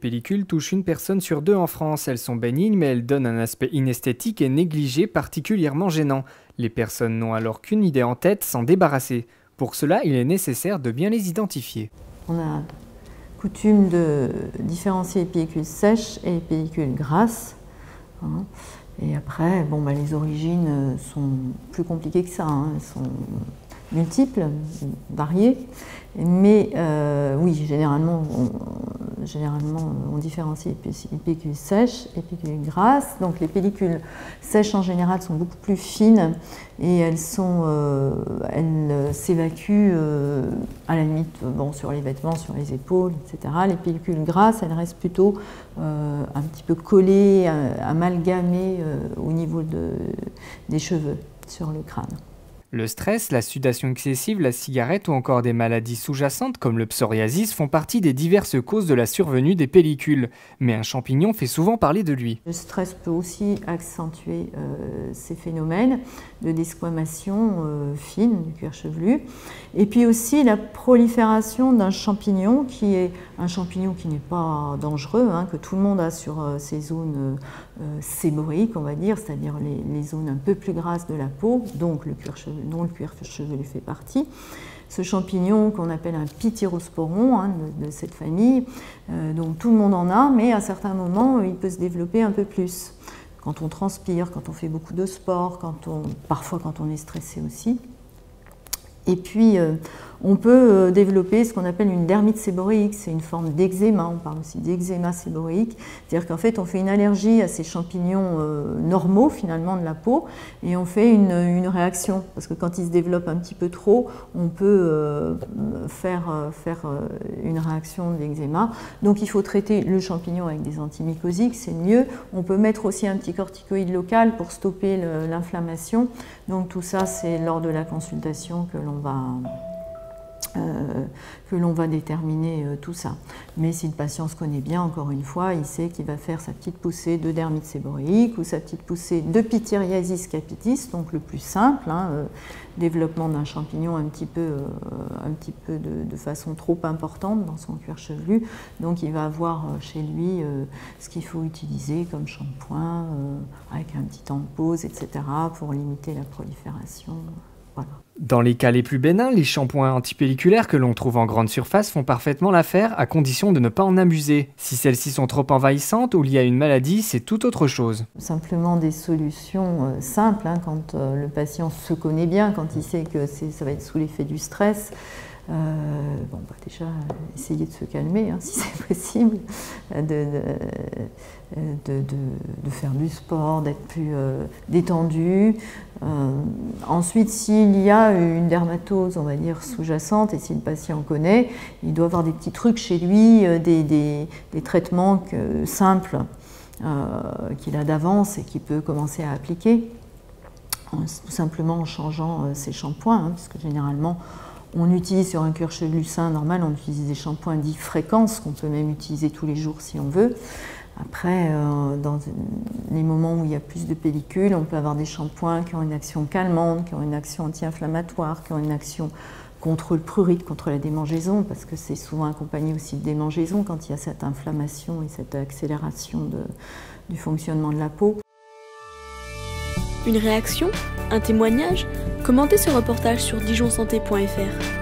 pellicules touchent une personne sur deux en France. Elles sont bénignes, mais elles donnent un aspect inesthétique et négligé particulièrement gênant. Les personnes n'ont alors qu'une idée en tête, s'en débarrasser. Pour cela, il est nécessaire de bien les identifier. On a coutume de différencier les pellicules sèches et les pellicules grasses. Et après, bon, bah, les origines sont plus compliquées que ça, elles sont multiples, variées. Mais oui, généralement, on différencie les pellicules sèches et les pellicules grasses. Donc les pellicules sèches en général sont beaucoup plus fines et elles s'évacuent à la limite sur les vêtements, sur les épaules, etc. Les pellicules grasses, elles restent plutôt un petit peu collées, amalgamées au niveau des cheveux, sur le crâne. Le stress, la sudation excessive, la cigarette ou encore des maladies sous-jacentes comme le psoriasis font partie des diverses causes de la survenue des pellicules. Mais un champignon fait souvent parler de lui. Le stress peut aussi accentuer ces phénomènes de desquamation fine du cuir chevelu. Et puis aussi la prolifération d'un champignon qui est un champignon qui n'est pas dangereux, que tout le monde a sur ces zones séboriques, on va dire, c'est-à-dire les zones un peu plus grasses de la peau, donc le cuir chevelu, dont le cuir chevelu fait partie. Ce champignon qu'on appelle un pityrosporon de cette famille, donc tout le monde en a, mais à certains moments, il peut se développer un peu plus. Quand on transpire, quand on fait beaucoup de sport, parfois quand on est stressé aussi. Et puis, on peut développer ce qu'on appelle une dermite séborique, c'est une forme d'eczéma, on parle aussi d'eczéma séborique, c'est-à-dire qu'en fait on fait une allergie à ces champignons normaux finalement de la peau et on fait une réaction, parce que quand ils se développent un petit peu trop, on peut faire une réaction d'eczéma. Donc il faut traiter le champignon avec des antimycosiques, c'est mieux. On peut mettre aussi un petit corticoïde local pour stopper l'inflammation. Donc tout ça, c'est lors de la consultation que l'on va... déterminer tout ça. Mais si le patient se connaît bien, encore une fois, il sait qu'il va faire sa petite poussée de dermite séborique ou sa petite poussée de pityriasis capitis, donc le plus simple, développement d'un champignon un petit peu de façon trop importante dans son cuir chevelu. Donc il va avoir chez lui ce qu'il faut utiliser comme shampoing, avec un petit temps de pause, etc., pour limiter la prolifération. Voilà. Dans les cas les plus bénins, les shampoings antipelliculaires que l'on trouve en grande surface font parfaitement l'affaire à condition de ne pas en abuser. Si celles-ci sont trop envahissantes ou liées à une maladie, c'est tout autre chose. Simplement des solutions simples, quand le patient se connaît bien, quand il sait que ça va être sous l'effet du stress. Déjà, essayer de se calmer, si c'est possible, de faire du sport, d'être plus détendu. Ensuite, s'il y a une dermatose, on va dire, sous-jacente, et si le patient connaît, il doit avoir des petits trucs chez lui, des traitements simples qu'il a d'avance et qu'il peut commencer à appliquer, tout simplement en changeant ses shampoings, parce que généralement, on utilise sur un cuir chevelu sain normal, on utilise des shampoings dits fréquences qu'on peut même utiliser tous les jours si on veut. Après, dans les moments où il y a plus de pellicules, on peut avoir des shampoings qui ont une action calmante, qui ont une action anti-inflammatoire, qui ont une action contre le prurite, contre la démangeaison, parce que c'est souvent accompagné aussi de démangeaison quand il y a cette inflammation et cette accélération du fonctionnement de la peau. Une réaction ? Un témoignage ? Commentez ce reportage sur DijonSanté.fr.